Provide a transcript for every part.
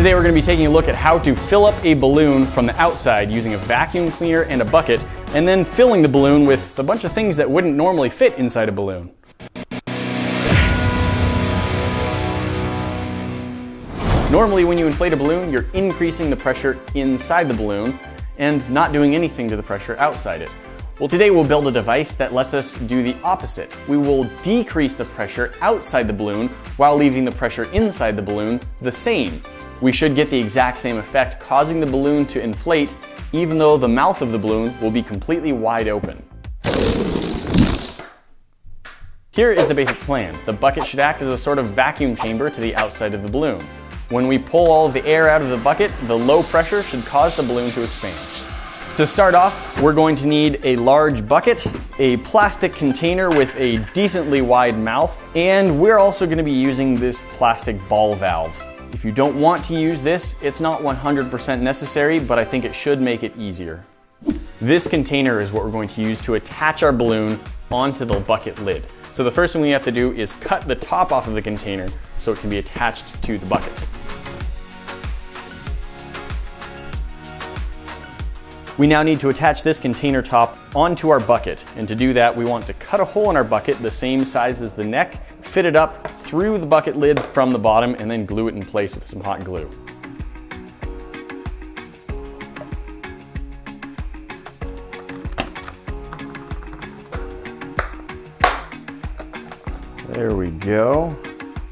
Today we're going to be taking a look at how to fill up a balloon from the outside using a vacuum cleaner and a bucket, and then filling the balloon with a bunch of things that wouldn't normally fit inside a balloon. Normally when you inflate a balloon, you're increasing the pressure inside the balloon and not doing anything to the pressure outside it. Well, today we'll build a device that lets us do the opposite. We will decrease the pressure outside the balloon while leaving the pressure inside the balloon the same. We should get the exact same effect, causing the balloon to inflate even though the mouth of the balloon will be completely wide open. Here is the basic plan. The bucket should act as a sort of vacuum chamber to the outside of the balloon. When we pull all of the air out of the bucket, the low pressure should cause the balloon to expand. To start off, we're going to need a large bucket, a plastic container with a decently wide mouth, and we're also going to be using this plastic ball valve. If you don't want to use this, it's not 100% necessary, but I think it should make it easier. This container is what we're going to use to attach our balloon onto the bucket lid. So the first thing we have to do is cut the top off of the container so it can be attached to the bucket. We now need to attach this container top onto our bucket, and to do that we want to cut a hole in our bucket the same size as the neck, fit it up through the bucket lid from the bottom, and then glue it in place with some hot glue. There we go.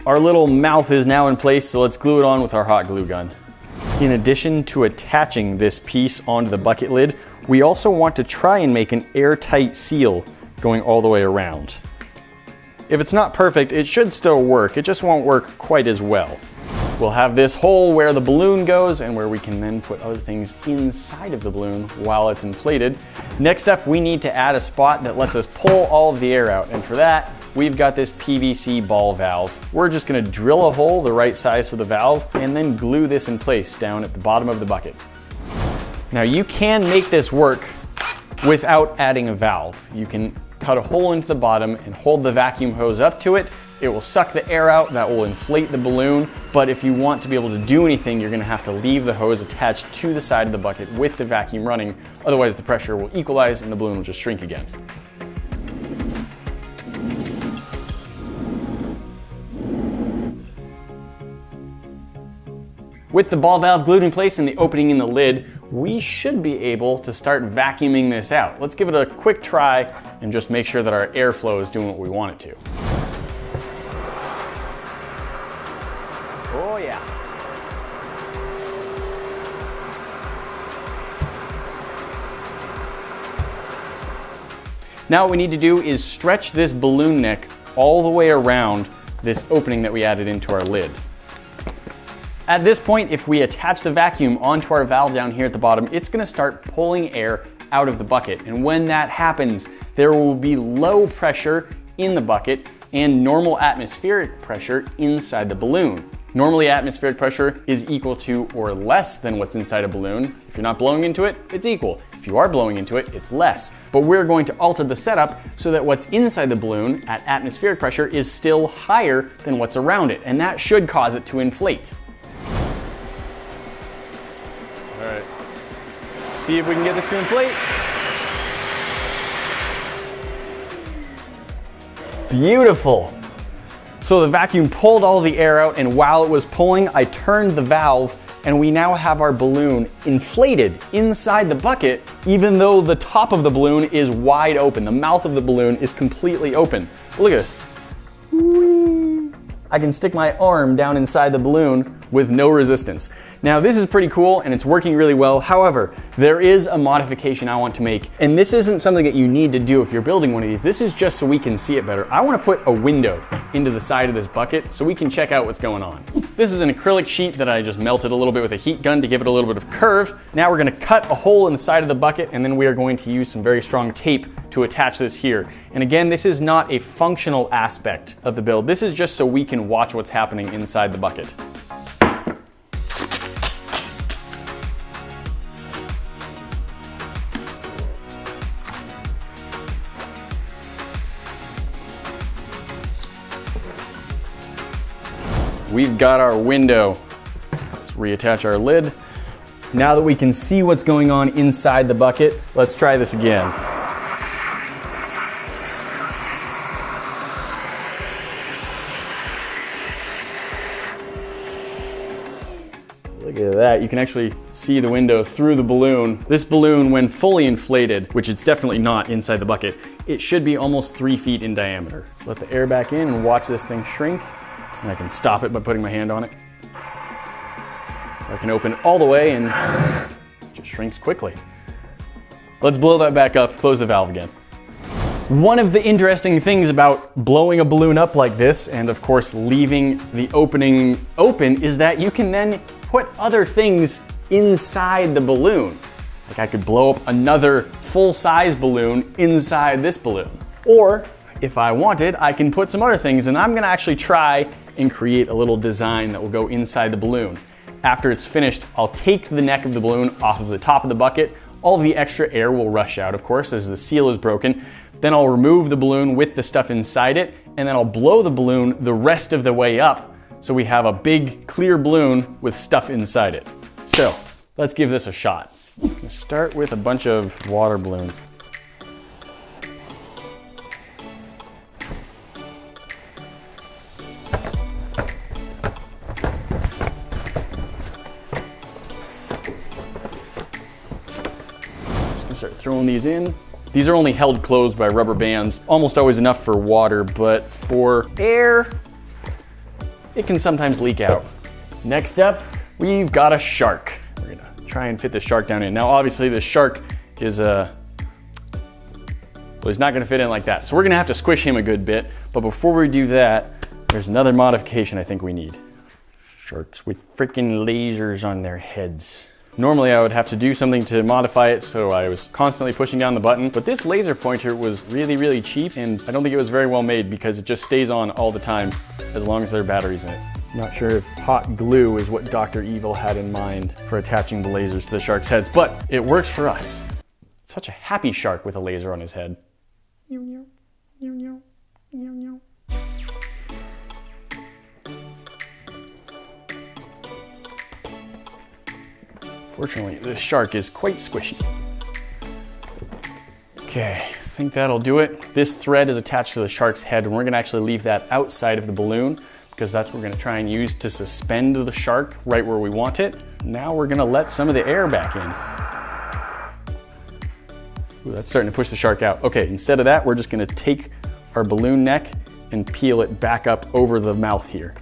Our little mouth is now in place, so let's glue it on with our hot glue gun. In addition to attaching this piece onto the bucket lid, we also want to try and make an airtight seal going all the way around. If it's not perfect, it should still work. It just won't work quite as well. We'll have this hole where the balloon goes and where we can then put other things inside of the balloon while it's inflated. Next up, we need to add a spot that lets us pull all of the air out, and for that, we've got this PVC ball valve. We're just gonna drill a hole the right size for the valve and then glue this in place down at the bottom of the bucket. Now you can make this work without adding a valve. You can cut a hole into the bottom and hold the vacuum hose up to it. It will suck the air out, that will inflate the balloon, but if you want to be able to do anything, you're gonna have to leave the hose attached to the side of the bucket with the vacuum running, otherwise the pressure will equalize and the balloon will just shrink again. With the ball valve glued in place and the opening in the lid, we should be able to start vacuuming this out. Let's give it a quick try and just make sure that our airflow is doing what we want it to. Oh yeah. Now what we need to do is stretch this balloon neck all the way around this opening that we added into our lid. At this point, if we attach the vacuum onto our valve down here at the bottom, it's gonna start pulling air out of the bucket. And when that happens, there will be low pressure in the bucket and normal atmospheric pressure inside the balloon. Normally, atmospheric pressure is equal to or less than what's inside a balloon. If you're not blowing into it, it's equal. If you are blowing into it, it's less. But we're going to alter the setup so that what's inside the balloon at atmospheric pressure is still higher than what's around it, and that should cause it to inflate. All right, let's see if we can get this to inflate. Beautiful. So the vacuum pulled all the air out, and while it was pulling, I turned the valve, and we now have our balloon inflated inside the bucket, even though the top of the balloon is wide open. The mouth of the balloon is completely open. Look at this. Whee! I can stick my arm down inside the balloon with no resistance. Now this is pretty cool and it's working really well. However, there is a modification I want to make, and this isn't something that you need to do if you're building one of these. This is just so we can see it better. I want to put a window into the side of this bucket so we can check out what's going on. This is an acrylic sheet that I just melted a little bit with a heat gun to give it a little bit of curve. Now we're going to cut a hole in the side of the bucket, and then we are going to use some very strong tape to attach this here. And again, this is not a functional aspect of the build. This is just so we can watch what's happening inside the bucket. We've got our window. It's reattach our lid. Now that we can see what's going on inside the bucket, let's try this again. Look at that, you can actually see the window through the balloon. This balloon, when fully inflated, which it's definitely not inside the bucket, it should be almost 3 feet in diameter. Let's let the air back in and watch this thing shrink. And I can stop it by putting my hand on it. I can open all the way and it just shrinks quickly. Let's blow that back up, close the valve again. One of the interesting things about blowing a balloon up like this, and of course leaving the opening open, is that you can then put other things inside the balloon. Like I could blow up another full-size balloon inside this balloon. Or if I wanted, I can put some other things, and I'm gonna actually try and create a little design that will go inside the balloon. After it's finished, I'll take the neck of the balloon off of the top of the bucket. All of the extra air will rush out, of course, as the seal is broken. Then I'll remove the balloon with the stuff inside it, and then I'll blow the balloon the rest of the way up so we have a big clear balloon with stuff inside it. So let's give this a shot. I'm gonna start with a bunch of water balloons. Start throwing these in. These are only held closed by rubber bands, almost always enough for water, but for air, it can sometimes leak out. Next up, we've got a shark. We're gonna try and fit the shark down in. Now, obviously the shark is he's not gonna fit in like that. So we're gonna have to squish him a good bit, but before we do that, there's another modification I think we need. Sharks with freaking lasers on their heads. Normally I would have to do something to modify it, so I was constantly pushing down the button, but this laser pointer was really, really cheap, and I don't think it was very well made because it just stays on all the time as long as there are batteries in it. Not sure if hot glue is what Dr. Evil had in mind for attaching the lasers to the shark's heads, but it works for us. Such a happy shark with a laser on his head. Fortunately, this shark is quite squishy. Okay, I think that'll do it. This thread is attached to the shark's head, and we're gonna actually leave that outside of the balloon because that's what we're gonna try and use to suspend the shark right where we want it. Now we're gonna let some of the air back in. Ooh, that's starting to push the shark out. Okay, instead of that, we're just gonna take our balloon neck and peel it back up over the mouth here.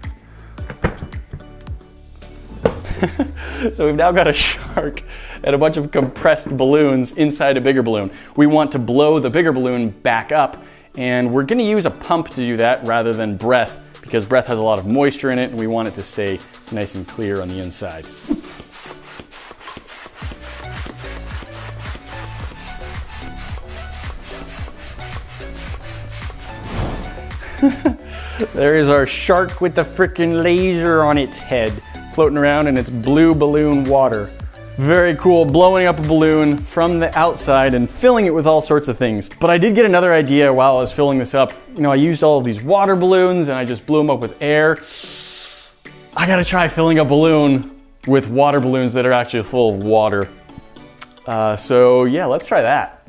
So we've now got a shark and a bunch of compressed balloons inside a bigger balloon. We want to blow the bigger balloon back up, and we're gonna use a pump to do that rather than breath, because breath has a lot of moisture in it and we want it to stay nice and clear on the inside. There is our shark with the frickin' laser on its head, floating around in its blue balloon water. Very cool, blowing up a balloon from the outside and filling it with all sorts of things. But I did get another idea while I was filling this up. You know, I used all of these water balloons and I just blew them up with air. I gotta try filling a balloon with water balloons that are actually full of water. So yeah, let's try that.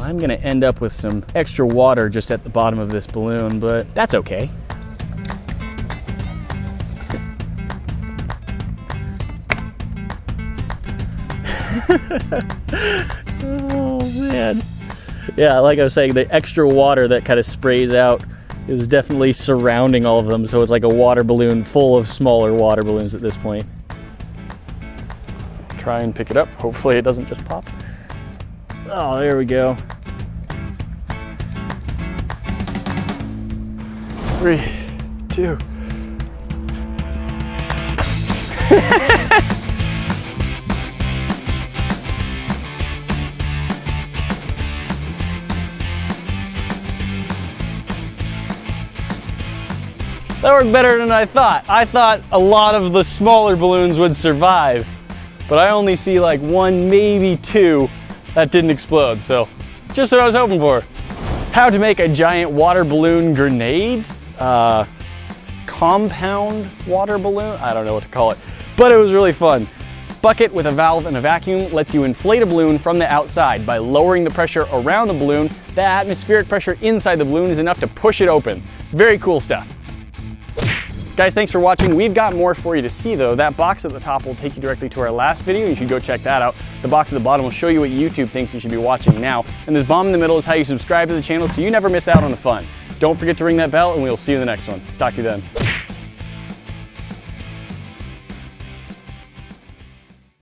I'm gonna end up with some extra water just at the bottom of this balloon, but that's okay. Oh man. Yeah, like I was saying, the extra water that kind of sprays out is definitely surrounding all of them, so it's like a water balloon full of smaller water balloons at this point. Try and pick it up. Hopefully it doesn't just pop. Oh, there we go. Three, two. That worked better than I thought. I thought a lot of the smaller balloons would survive, but I only see like one, maybe two that didn't explode, so just what I was hoping for. How to make a giant water balloon grenade? compound water balloon. I don't know what to call it, but it was really fun. Bucket with a valve and a vacuum lets you inflate a balloon from the outside by lowering the pressure around the balloon. The atmospheric pressure inside the balloon is enough to push it open. Very cool stuff. Guys, thanks for watching. We've got more for you to see though. That box at the top will take you directly to our last video. You should go check that out. The box at the bottom will show you what YouTube thinks you should be watching now. And this bomb in the middle is how you subscribe to the channel so you never miss out on the fun. Don't forget to ring that bell and we'll see you in the next one. Talk to you then.